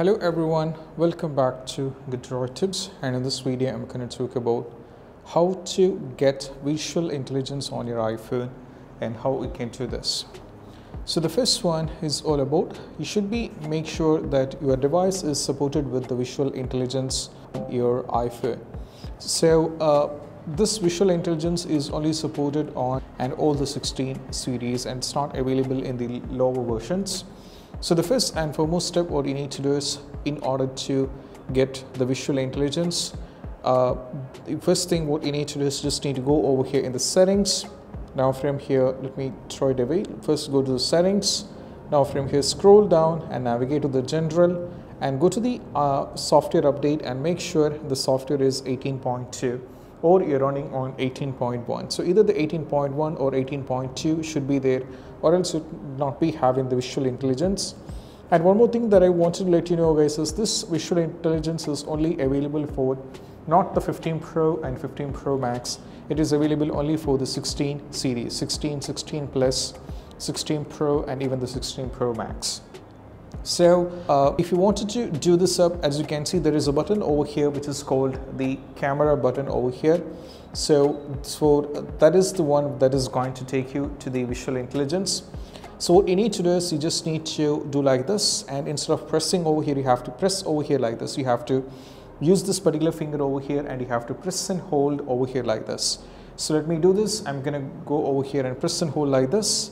Hello everyone, welcome back to GetDroidTips, and in this video I'm going to talk about how to get visual intelligence on your iPhone and how we can do this. So the first one is all about you should be make sure that your device is supported with the visual intelligence on your iPhone. So this visual intelligence is only supported on and all the 16 series, and it's not available in the lower versions. So the first and foremost step what you need to do is, in order to get the visual intelligence, the first thing what you need to do is just need to go over here in the settings. Now from here, let me throw it away. First go to the settings. Now from here, scroll down and navigate to the general and go to the software update, and make sure the software is 18.2 or you're running on 18.1. So either the 18.1 or 18.2 should be there, or else it would not be having the visual intelligence. And one more thing that I wanted to let you know, guys, is this visual intelligence is only available for not the 15 Pro and 15 Pro Max. It is available only for the 16 series, 16, 16 Plus, 16 Pro, and even the 16 Pro Max. So if you wanted to do this up, as you can see, there is a button over here which is called the camera button over here. So that is the one that is going to take you to the visual intelligence. So what you need to do is you just need to do like this, and instead of pressing over here, you have to press over here like this. You have to use this particular finger over here, and you have to press and hold over here like this. So let me do this. I'm gonna go over here and press and hold like this.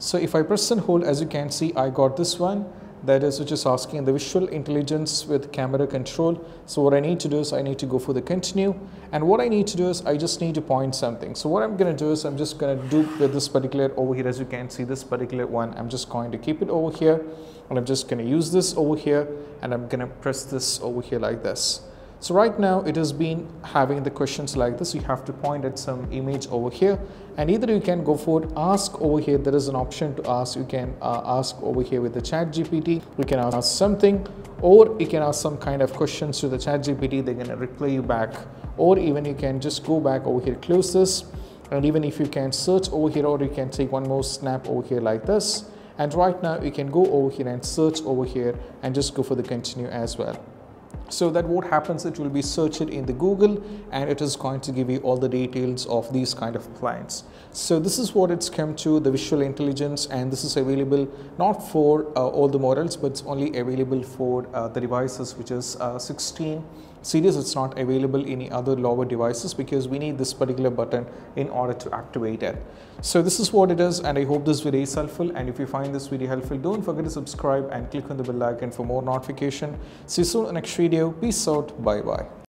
So if I press and hold, as you can see, I got this one. That is, which is asking the visual intelligence with camera control. So what I need to do is I need to go for the continue, and what I need to do is I just need to point something. So what I'm going to do is I'm just going to do with this particular over here, as you can see, this particular one. I'm just going to keep it over here, and I'm just going to use this over here, and I'm going to press this over here like this. So right now it has been having the questions like this. You have to point at some image over here, and either you can go for ask over here. There is an option to ask. You can ask over here with the ChatGPT. You can ask something, or you can ask some kind of questions to the ChatGPT. They're going to reply you back, or even you can just go back over here, close this, and even if you can search over here, or you can take one more snap over here like this. And right now you can go over here and search over here, and just go for the continue as well. So that what happens, it will be searched in the Google, and it is going to give you all the details of these kind of plans. So this is what it's come to, the visual intelligence, and this is available not for all the models, but it's only available for the devices which is 16 series. It's not available in any other lower devices, because we need this particular button in order to activate it. So this is what it is, and I hope this video is helpful, and if you find this video helpful, don't forget to subscribe and click on the bell icon for more notification. See you soon in the next video. Peace out. Bye bye.